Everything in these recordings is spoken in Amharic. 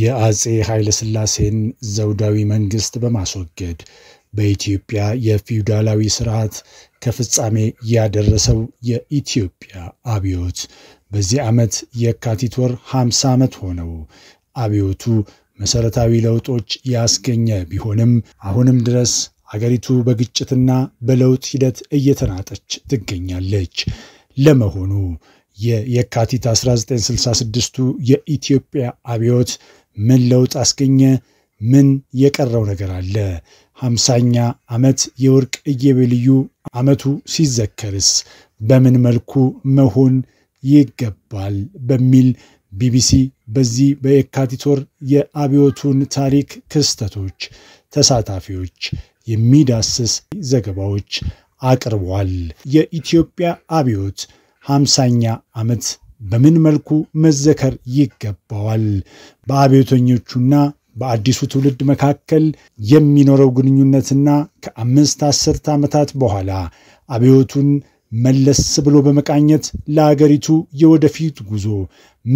የአጼ ኃይለ ሥላሴን ዘውዳዊ መንግስት በማስወገድ በኢትዮጵያ የፊውዳላዊ ስርዓት ከፍጻሜ ያደረሰው የኢትዮጵያ አብዮት በዚህ ዓመት የካቲት ወር 50 ዓመት ሆነው አብዮቱ መሰረታዊ ለውጦች ያስገኘ ቢሆንም አሁንም ድረስ አገሪቱ በግጭትና በለውጥ ሂደት እየተናጠች ትገኛለች። ለመሆኑ የካቲት 1966ቱ የኢትዮጵያ አብዮት ምን ለውጥ አስገኘ? ምን የቀረው ነገር አለ? 50ኛ ዓመት የወርቅ ኢዮቤልዩ ዓመቱ ሲዘከርስ በምን መልኩ መሆን ይገባል? በሚል ቢቢሲ በዚህ በየካቲት ወር የአብዮቱን ታሪክ፣ ክስተቶች፣ ተሳታፊዎች የሚዳስስ ዘገባዎች አቅርቧል። የኢትዮጵያ አብዮት 50ኛ ዓመት በምን መልኩ መዘከር ይገባዋል? በአብዮተኞቹና በአዲሱ ትውልድ መካከል የሚኖረው ግንኙነትና ከ5-10 ዓመታት በኋላ አብዮቱን መለስ ብሎ በመቃኘት ለአገሪቱ የወደፊት ጉዞ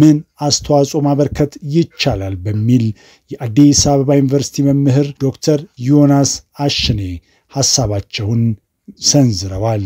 ምን አስተዋጽኦ ማበርከት ይቻላል በሚል የአዲስ አበባ ዩኒቨርሲቲ መምህር ዶክተር ዮናስ አሽኔ ሐሳባቸውን ሰንዝረዋል።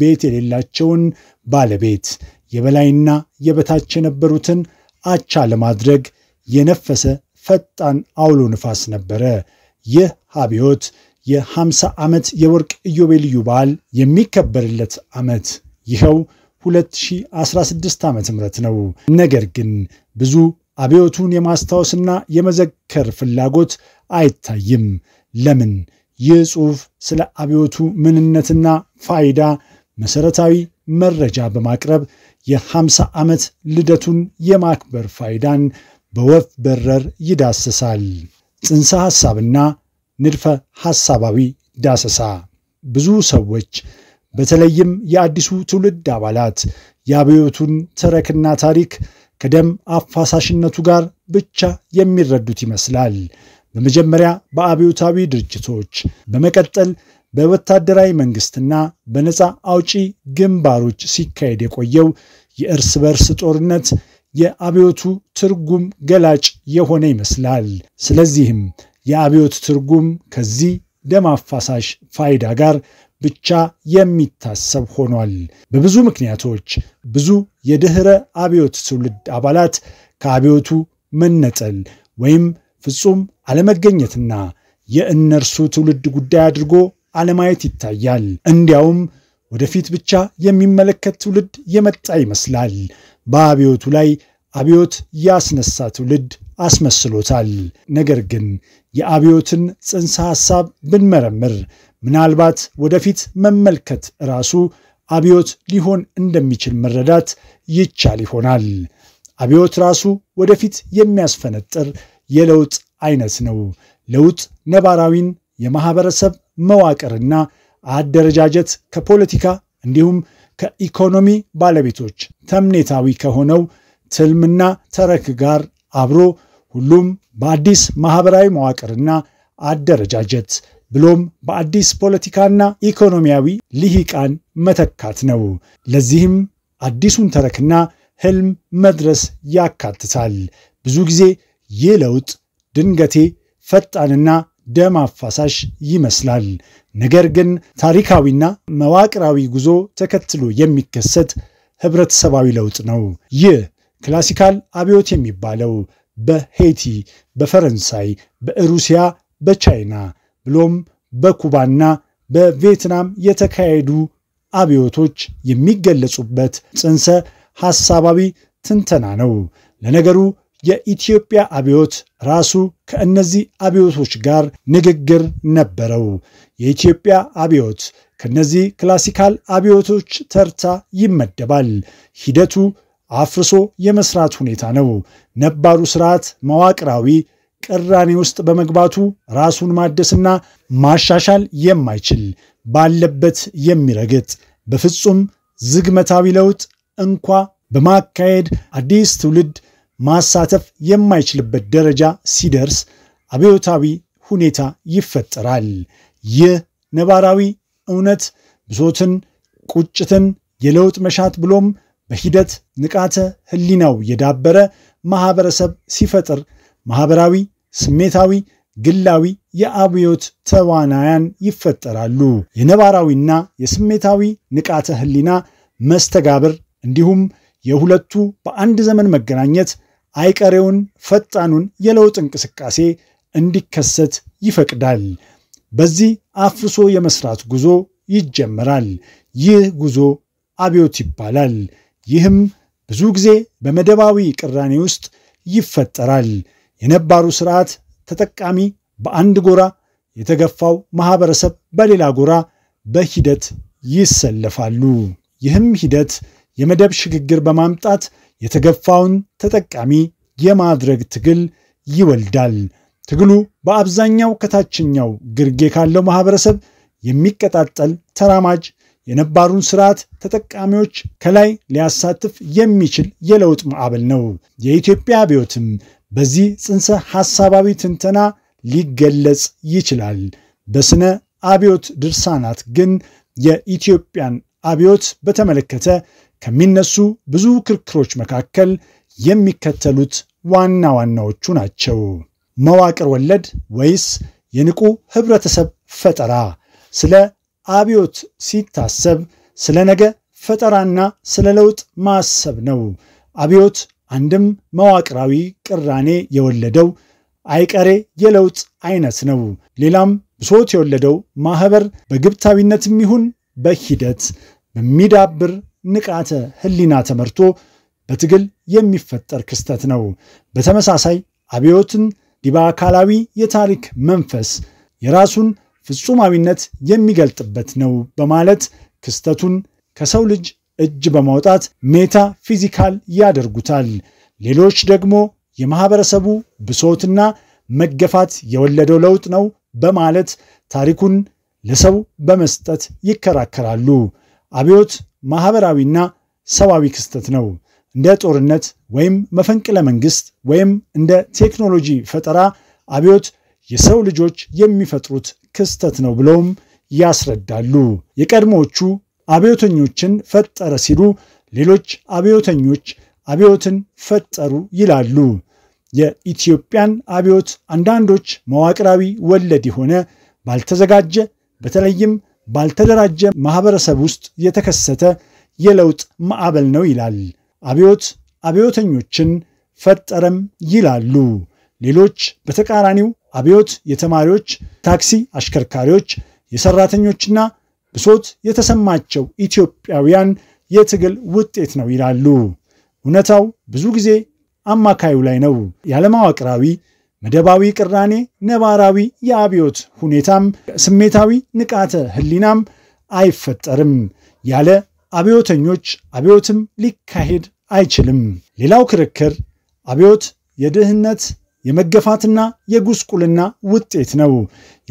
ቤት የሌላቸውን ባለቤት፣ የበላይና የበታች የነበሩትን አቻ ለማድረግ የነፈሰ ፈጣን አውሎ ንፋስ ነበረ። ይህ አብዮት የ50 ዓመት የወርቅ ኢዮቤልዩ በዓል የሚከበርለት ዓመት ይኸው 2016 ዓመተ ምህረት ነው። ነገር ግን ብዙ አብዮቱን የማስታወስና የመዘከር ፍላጎት አይታይም። ለምን? ይህ ጽሑፍ ስለ አብዮቱ ምንነትና ፋይዳ መሰረታዊ መረጃ በማቅረብ የ50 ዓመት ልደቱን የማክበር ፋይዳን በወፍ በረር ይዳስሳል። ጽንሰ ሐሳብና ንድፈ ሐሳባዊ ዳሰሳ። ብዙ ሰዎች በተለይም የአዲሱ ትውልድ አባላት የአብዮቱን ተረክና ታሪክ ከደም አፋሳሽነቱ ጋር ብቻ የሚረዱት ይመስላል። በመጀመሪያ በአብዮታዊ ድርጅቶች፣ በመቀጠል በወታደራዊ መንግስትና በነፃ አውጪ ግንባሮች ሲካሄድ የቆየው የእርስ በርስ ጦርነት የአብዮቱ ትርጉም ገላጭ የሆነ ይመስላል። ስለዚህም የአብዮት ትርጉም ከዚህ ደም አፋሳሽ ፋይዳ ጋር ብቻ የሚታሰብ ሆኗል። በብዙ ምክንያቶች ብዙ የድህረ አብዮት ትውልድ አባላት ከአብዮቱ መነጠል ወይም ፍጹም አለመገኘትና የእነርሱ ትውልድ ጉዳይ አድርጎ አለማየት ይታያል። እንዲያውም ወደፊት ብቻ የሚመለከት ትውልድ የመጣ ይመስላል። በአብዮቱ ላይ አብዮት ያስነሳ ትውልድ አስመስሎታል። ነገር ግን የአብዮትን ጽንሰ ሐሳብ ብንመረምር ምናልባት ወደፊት መመልከት ራሱ አብዮት ሊሆን እንደሚችል መረዳት ይቻል ይሆናል። አብዮት ራሱ ወደፊት የሚያስፈነጥር የለውጥ አይነት ነው። ለውጥ ነባራዊን የማህበረሰብ መዋቅርና አደረጃጀት ከፖለቲካ እንዲሁም ከኢኮኖሚ ባለቤቶች ተምኔታዊ ከሆነው ትልምና ተረክ ጋር አብሮ ሁሉም በአዲስ ማህበራዊ መዋቅርና አደረጃጀት ብሎም በአዲስ ፖለቲካና ኢኮኖሚያዊ ልሂቃን መተካት ነው። ለዚህም አዲሱን ተረክና ህልም መድረስ ያካትታል። ብዙ ጊዜ ይህ ለውጥ ድንገቴ፣ ፈጣንና ደም አፋሳሽ ይመስላል። ነገር ግን ታሪካዊና መዋቅራዊ ጉዞ ተከትሎ የሚከሰት ህብረተሰባዊ ለውጥ ነው። ይህ ክላሲካል አብዮት የሚባለው በሄይቲ፣ በፈረንሳይ፣ በሩሲያ፣ በቻይና ብሎም በኩባና በቪየትናም የተካሄዱ አብዮቶች የሚገለጹበት ጽንሰ ሐሳባዊ ትንተና ነው። ለነገሩ የኢትዮጵያ አብዮት ራሱ ከእነዚህ አብዮቶች ጋር ንግግር ነበረው። የኢትዮጵያ አብዮት ከነዚህ ክላሲካል አብዮቶች ተርታ ይመደባል። ሂደቱ አፍርሶ የመስራት ሁኔታ ነው። ነባሩ ስርዓት መዋቅራዊ ቅራኔ ውስጥ በመግባቱ ራሱን ማደስና ማሻሻል የማይችል ባለበት የሚረግጥ በፍጹም ዝግመታዊ ለውጥ እንኳ በማካሄድ አዲስ ትውልድ ማሳተፍ የማይችልበት ደረጃ ሲደርስ አብዮታዊ ሁኔታ ይፈጠራል። ይህ ነባራዊ እውነት ብሶትን፣ ቁጭትን፣ የለውጥ መሻት ብሎም በሂደት ንቃተ ህሊናው የዳበረ ማህበረሰብ ሲፈጥር ማህበራዊ፣ ስሜታዊ፣ ግላዊ የአብዮት ተዋናያን ይፈጠራሉ። የነባራዊና የስሜታዊ ንቃተ ህሊና መስተጋብር እንዲሁም የሁለቱ በአንድ ዘመን መገናኘት አይቀሬውን ፈጣኑን የለውጥ እንቅስቃሴ እንዲከሰት ይፈቅዳል። በዚህ አፍርሶ የመስራት ጉዞ ይጀምራል። ይህ ጉዞ አብዮት ይባላል። ይህም ብዙ ጊዜ በመደባዊ ቅራኔ ውስጥ ይፈጠራል። የነባሩ ስርዓት ተጠቃሚ በአንድ ጎራ፣ የተገፋው ማህበረሰብ በሌላ ጎራ በሂደት ይሰለፋሉ። ይህም ሂደት የመደብ ሽግግር በማምጣት የተገፋውን ተጠቃሚ የማድረግ ትግል ይወልዳል። ትግሉ በአብዛኛው ከታችኛው ግርጌ ካለው ማህበረሰብ የሚቀጣጠል ተራማጅ፣ የነባሩን ስርዓት ተጠቃሚዎች ከላይ ሊያሳትፍ የሚችል የለውጥ ማዕበል ነው። የኢትዮጵያ አብዮትም በዚህ ጽንሰ ሐሳባዊ ትንተና ሊገለጽ ይችላል። በስነ አብዮት ድርሳናት ግን የኢትዮጵያን አብዮት በተመለከተ ከሚነሱ ብዙ ክርክሮች መካከል የሚከተሉት ዋና ዋናዎቹ ናቸው። መዋቅር ወለድ ወይስ የንቁ ህብረተሰብ ፈጠራ? ስለ አብዮት ሲታሰብ ስለ ነገ ፈጠራና ስለ ለውጥ ማሰብ ነው። አብዮት አንድም መዋቅራዊ ቅራኔ የወለደው አይቀሬ የለውጥ አይነት ነው። ሌላም ብሶት የወለደው ማህበር በግብታዊነትም ይሁን በሂደት በሚዳብር ንቃተ ህሊና ተመርቶ በትግል የሚፈጠር ክስተት ነው። በተመሳሳይ አብዮትን ዲባካላዊ የታሪክ መንፈስ የራሱን ፍጹማዊነት የሚገልጥበት ነው በማለት ክስተቱን ከሰው ልጅ እጅ በማውጣት ሜታ ፊዚካል ያደርጉታል። ሌሎች ደግሞ የማህበረሰቡ ብሶትና መገፋት የወለደው ለውጥ ነው በማለት ታሪኩን ለሰው በመስጠት ይከራከራሉ። አብዮት ማህበራዊና ሰብአዊ ክስተት ነው። እንደ ጦርነት ወይም መፈንቅለ መንግስት ወይም እንደ ቴክኖሎጂ ፈጠራ አብዮት የሰው ልጆች የሚፈጥሩት ክስተት ነው ብለውም ያስረዳሉ። የቀድሞዎቹ አብዮተኞችን ፈጠረ ሲሉ፣ ሌሎች አብዮተኞች አብዮትን ፈጠሩ ይላሉ። የኢትዮጵያን አብዮት አንዳንዶች መዋቅራዊ ወለድ የሆነ ባልተዘጋጀ በተለይም ባልተደራጀ ማህበረሰብ ውስጥ የተከሰተ የለውጥ ማዕበል ነው ይላል። አብዮት አብዮተኞችን ፈጠረም ይላሉ። ሌሎች በተቃራኒው አብዮት የተማሪዎች፣ ታክሲ አሽከርካሪዎች፣ የሰራተኞችና ብሶት የተሰማቸው ኢትዮጵያውያን የትግል ውጤት ነው ይላሉ። እውነታው ብዙ ጊዜ አማካዩ ላይ ነው። ያለማዋቅራዊ መደባዊ ቅራኔ ነባራዊ የአብዮት ሁኔታም ስሜታዊ ንቃተ ህሊናም አይፈጠርም። ያለ አብዮተኞች አብዮትም ሊካሄድ አይችልም። ሌላው ክርክር አብዮት የድህነት የመገፋትና የጉስቁልና ውጤት ነው።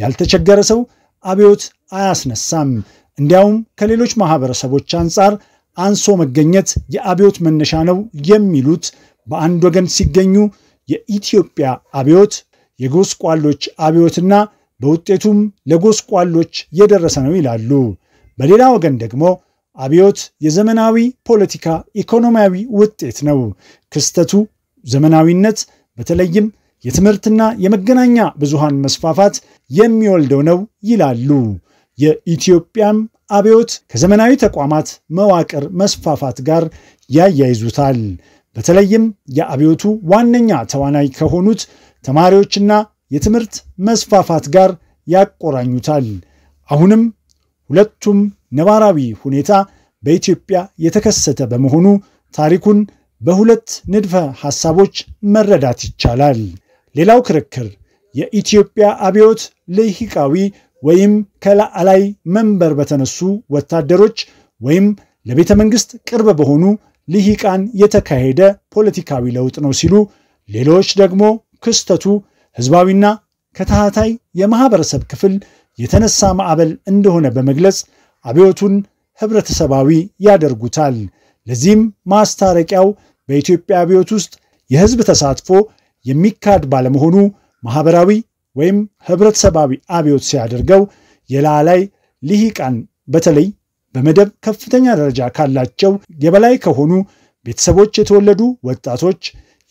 ያልተቸገረ ሰው አብዮት አያስነሳም። እንዲያውም ከሌሎች ማህበረሰቦች አንጻር አንሶ መገኘት የአብዮት መነሻ ነው የሚሉት በአንድ ወገን ሲገኙ፣ የኢትዮጵያ አብዮት የጎስቋሎች አብዮትና በውጤቱም ለጎስቋሎች የደረሰ ነው ይላሉ። በሌላ ወገን ደግሞ አብዮት የዘመናዊ ፖለቲካ ኢኮኖሚያዊ ውጤት ነው። ክስተቱ ዘመናዊነት በተለይም የትምህርትና የመገናኛ ብዙሃን መስፋፋት የሚወልደው ነው ይላሉ። የኢትዮጵያም አብዮት ከዘመናዊ ተቋማት መዋቅር መስፋፋት ጋር ያያይዙታል። በተለይም የአብዮቱ ዋነኛ ተዋናይ ከሆኑት ተማሪዎችና የትምህርት መስፋፋት ጋር ያቆራኙታል። አሁንም ሁለቱም ነባራዊ ሁኔታ በኢትዮጵያ የተከሰተ በመሆኑ ታሪኩን በሁለት ንድፈ ሐሳቦች መረዳት ይቻላል። ሌላው ክርክር የኢትዮጵያ አብዮት ልሂቃዊ ወይም ከላይ መንበር በተነሱ ወታደሮች ወይም ለቤተ መንግስት ቅርብ በሆኑ ልሂቃን የተካሄደ ፖለቲካዊ ለውጥ ነው ሲሉ ሌሎች ደግሞ ክስተቱ ህዝባዊና ከተሃታይ የማህበረሰብ ክፍል የተነሳ ማዕበል እንደሆነ በመግለጽ አብዮቱን ህብረተሰባዊ ያደርጉታል። ለዚህም ማስታረቂያው በኢትዮጵያ አብዮት ውስጥ የህዝብ ተሳትፎ የሚካድ ባለመሆኑ ማህበራዊ ወይም ህብረተሰባዊ አብዮት ሲያደርገው የላላይ ልሂቃን በተለይ በመደብ ከፍተኛ ደረጃ ካላቸው የበላይ ከሆኑ ቤተሰቦች የተወለዱ ወጣቶች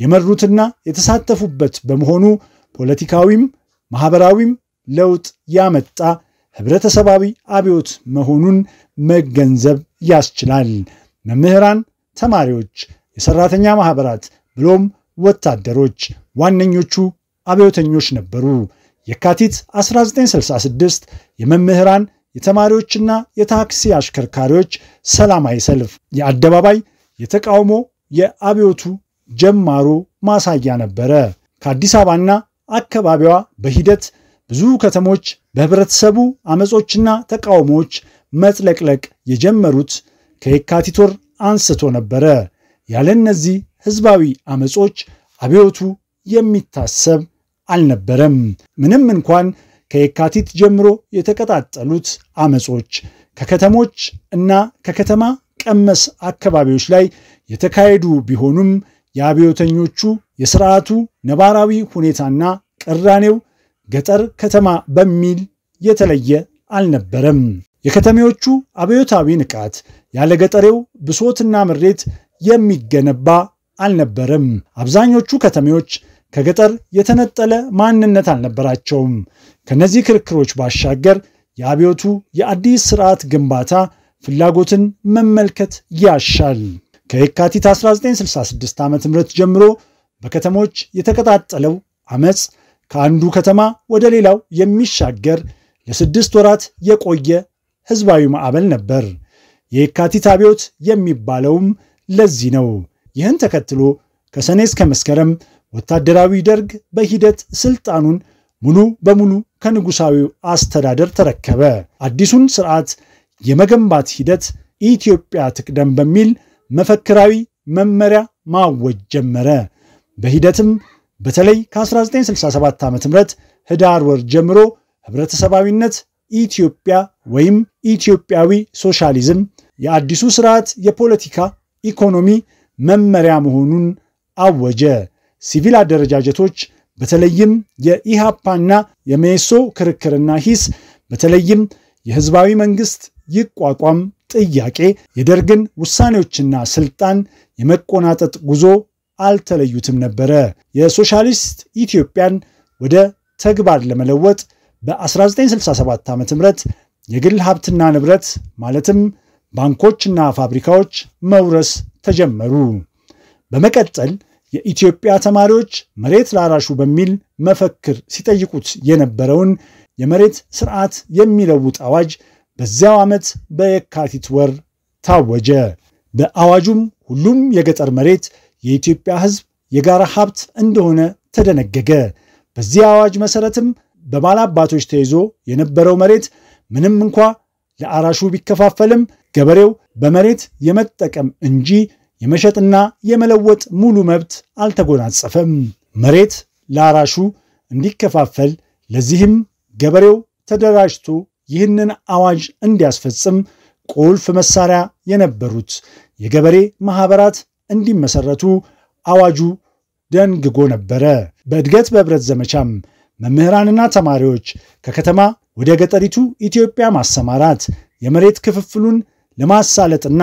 የመሩትና የተሳተፉበት በመሆኑ ፖለቲካዊም ማህበራዊም ለውጥ ያመጣ ህብረተሰባዊ አብዮት መሆኑን መገንዘብ ያስችላል። መምህራን፣ ተማሪዎች፣ የሰራተኛ ማህበራት ብሎም ወታደሮች ዋነኞቹ አብዮተኞች ነበሩ። የካቲት 1966 የመምህራን የተማሪዎችና የታክሲ አሽከርካሪዎች ሰላማዊ ሰልፍ የአደባባይ የተቃውሞ የአብዮቱ ጀማሩ ማሳያ ነበረ። ከአዲስ አበባና አካባቢዋ በሂደት ብዙ ከተሞች በህብረተሰቡ አመጾችና ተቃውሞዎች መጥለቅለቅ የጀመሩት ከየካቲት ወር አንስቶ ነበረ። ያለ እነዚህ ህዝባዊ አመጾች አብዮቱ የሚታሰብ አልነበረም። ምንም እንኳን ከየካቲት ጀምሮ የተቀጣጠሉት አመጾች ከከተሞች እና ከከተማ ቀመስ አካባቢዎች ላይ የተካሄዱ ቢሆኑም የአብዮተኞቹ የስርዓቱ ነባራዊ ሁኔታና ቅራኔው ገጠር ከተማ በሚል የተለየ አልነበረም። የከተሜዎቹ አብዮታዊ ንቃት ያለ ገጠሬው ብሶትና ምሬት የሚገነባ አልነበረም። አብዛኞቹ ከተሜዎች ከገጠር የተነጠለ ማንነት አልነበራቸውም። ከነዚህ ክርክሮች ባሻገር የአብዮቱ የአዲስ ስርዓት ግንባታ ፍላጎትን መመልከት ያሻል። ከየካቲት 1966 ዓ.ም ጀምሮ በከተሞች የተቀጣጠለው አመጽ ከአንዱ ከተማ ወደ ሌላው የሚሻገር ለስድስት ወራት የቆየ ህዝባዊ ማዕበል ነበር። የየካቲት አብዮት የሚባለውም ለዚህ ነው። ይህን ተከትሎ ከሰኔ እስከ መስከረም ወታደራዊ ደርግ በሂደት ስልጣኑን ሙሉ በሙሉ ከንጉሳዊው አስተዳደር ተረከበ። አዲሱን ስርዓት የመገንባት ሂደት ኢትዮጵያ ትቅደም በሚል መፈክራዊ መመሪያ ማወጅ ጀመረ። በሂደትም በተለይ ከ1967 ዓ.ም ህዳር ወር ጀምሮ ህብረተሰባዊነት ኢትዮጵያ ወይም ኢትዮጵያዊ ሶሻሊዝም የአዲሱ ስርዓት የፖለቲካ ኢኮኖሚ መመሪያ መሆኑን አወጀ። ሲቪል አደረጃጀቶች በተለይም የኢሃፓና የሜሶ ክርክርና ሂስ በተለይም የህዝባዊ መንግስት ይቋቋም ጥያቄ የደርግን ውሳኔዎችና ስልጣን የመቆናጠጥ ጉዞ አልተለዩትም ነበረ። የሶሻሊስት ኢትዮጵያን ወደ ተግባር ለመለወጥ በ1967 ዓ.ም የግል ሀብትና ንብረት ማለትም ባንኮችና ፋብሪካዎች መውረስ ተጀመሩ። በመቀጠል የኢትዮጵያ ተማሪዎች መሬት ላራሹ በሚል መፈክር ሲጠይቁት የነበረውን የመሬት ስርዓት የሚለውጥ አዋጅ በዚያው ዓመት በየካቲት ወር ታወጀ። በአዋጁም ሁሉም የገጠር መሬት የኢትዮጵያ ህዝብ የጋራ ሀብት እንደሆነ ተደነገገ። በዚህ አዋጅ መሰረትም በባላባቶች ተይዞ የነበረው መሬት ምንም እንኳ ለአራሹ ቢከፋፈልም ገበሬው በመሬት የመጠቀም እንጂ የመሸጥና የመለወጥ ሙሉ መብት አልተጎናጸፈም። መሬት ለአራሹ እንዲከፋፈል፣ ለዚህም ገበሬው ተደራጅቶ ይህንን አዋጅ እንዲያስፈጽም ቁልፍ መሳሪያ የነበሩት የገበሬ ማህበራት እንዲመሰረቱ አዋጁ ደንግጎ ነበረ። በእድገት በህብረት ዘመቻም መምህራንና ተማሪዎች ከከተማ ወደ ገጠሪቱ ኢትዮጵያ ማሰማራት የመሬት ክፍፍሉን ለማሳለጥና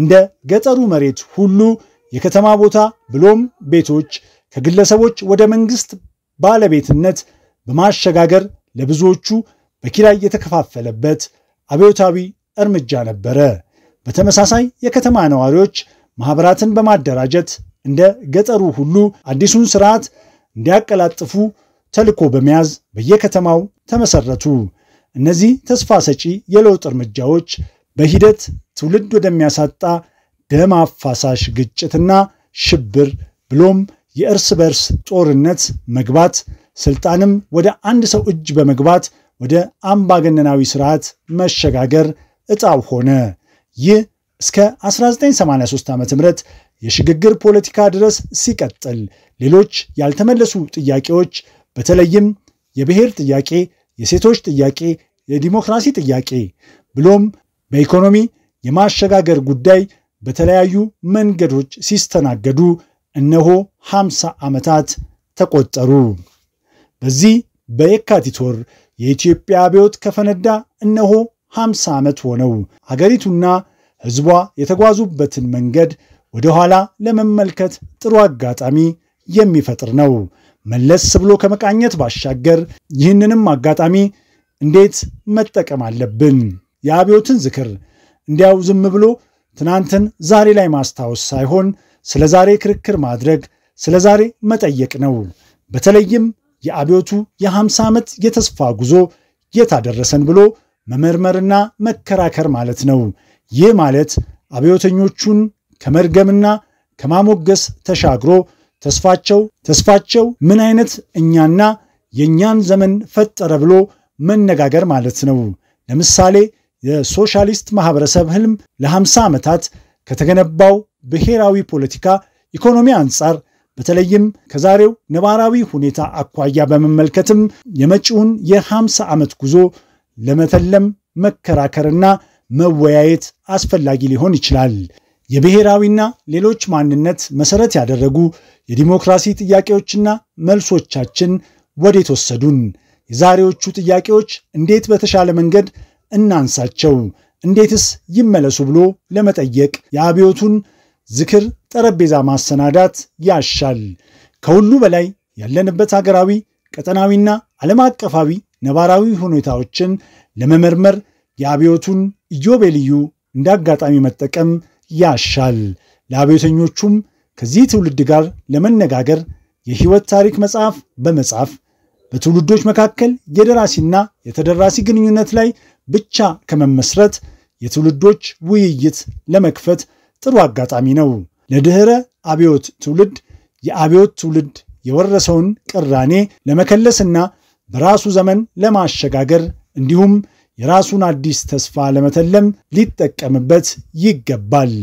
እንደ ገጠሩ መሬት ሁሉ የከተማ ቦታ ብሎም ቤቶች ከግለሰቦች ወደ መንግስት ባለቤትነት በማሸጋገር ለብዙዎቹ በኪራይ የተከፋፈለበት አብዮታዊ እርምጃ ነበረ። በተመሳሳይ የከተማ ነዋሪዎች ማህበራትን በማደራጀት እንደ ገጠሩ ሁሉ አዲሱን ስርዓት እንዲያቀላጥፉ ተልኮ በመያዝ በየከተማው ተመሰረቱ። እነዚህ ተስፋ ሰጪ የለውጥ እርምጃዎች በሂደት ትውልድ ወደሚያሳጣ ደም አፋሳሽ ግጭትና ሽብር ብሎም የእርስ በርስ ጦርነት መግባት ስልጣንም ወደ አንድ ሰው እጅ በመግባት ወደ አምባገነናዊ ስርዓት መሸጋገር እጣው ሆነ። ይህ እስከ 1983 ዓ.ም የሽግግር ፖለቲካ ድረስ ሲቀጥል ሌሎች ያልተመለሱ ጥያቄዎች በተለይም የብሔር ጥያቄ፣ የሴቶች ጥያቄ፣ የዲሞክራሲ ጥያቄ ብሎም በኢኮኖሚ የማሸጋገር ጉዳይ በተለያዩ መንገዶች ሲስተናገዱ እነሆ 50 ዓመታት ተቆጠሩ። በዚህ በየካቲት ወር የኢትዮጵያ አብዮት ከፈነዳ እነሆ 50 ዓመት ሆነው። ሀገሪቱና ህዝቧ የተጓዙበትን መንገድ ወደ ኋላ ለመመልከት ጥሩ አጋጣሚ የሚፈጥር ነው። መለስ ብሎ ከመቃኘት ባሻገር ይህንንም አጋጣሚ እንዴት መጠቀም አለብን? የአብዮትን ዝክር እንዲያው ዝም ብሎ ትናንትን ዛሬ ላይ ማስታወስ ሳይሆን ስለ ዛሬ ክርክር ማድረግ፣ ስለ ዛሬ መጠየቅ ነው። በተለይም የአብዮቱ የ50 ዓመት የተስፋ ጉዞ የታደረሰን ብሎ መመርመርና መከራከር ማለት ነው። ይህ ማለት አብዮተኞቹን ከመርገምና ከማሞገስ ተሻግሮ ተስፋቸው ምን አይነት እኛና የኛን ዘመን ፈጠረ ብሎ መነጋገር ማለት ነው። ለምሳሌ የሶሻሊስት ማህበረሰብ ህልም ለ50 ዓመታት ከተገነባው ብሔራዊ ፖለቲካ ኢኮኖሚ አንጻር በተለይም ከዛሬው ነባራዊ ሁኔታ አኳያ በመመልከትም የመጪውን የ50 ዓመት ጉዞ ለመተለም መከራከርና መወያየት አስፈላጊ ሊሆን ይችላል። የብሔራዊና ሌሎች ማንነት መሰረት ያደረጉ የዲሞክራሲ ጥያቄዎችና መልሶቻችን ወዴት ወሰዱን? የዛሬዎቹ ጥያቄዎች እንዴት በተሻለ መንገድ እናንሳቸው? እንዴትስ ይመለሱ ብሎ ለመጠየቅ የአብዮቱን ዝክር ጠረጴዛ ማሰናዳት ያሻል። ከሁሉ በላይ ያለንበት ሀገራዊ፣ ቀጠናዊና ዓለም አቀፋዊ ነባራዊ ሁኔታዎችን ለመመርመር የአብዮቱን ኢዮቤልዩ እንዳጋጣሚ መጠቀም ያሻል። ለአብዮተኞቹም ከዚህ ትውልድ ጋር ለመነጋገር የህይወት ታሪክ መጽሐፍ በመጻፍ በትውልዶች መካከል የደራሲና የተደራሲ ግንኙነት ላይ ብቻ ከመመስረት የትውልዶች ውይይት ለመክፈት ጥሩ አጋጣሚ ነው። ለድህረ አብዮት ትውልድ የአብዮት ትውልድ የወረሰውን ቅራኔ ለመከለስና በራሱ ዘመን ለማሸጋገር እንዲሁም የራሱን አዲስ ተስፋ ለመተለም ሊጠቀምበት ይገባል።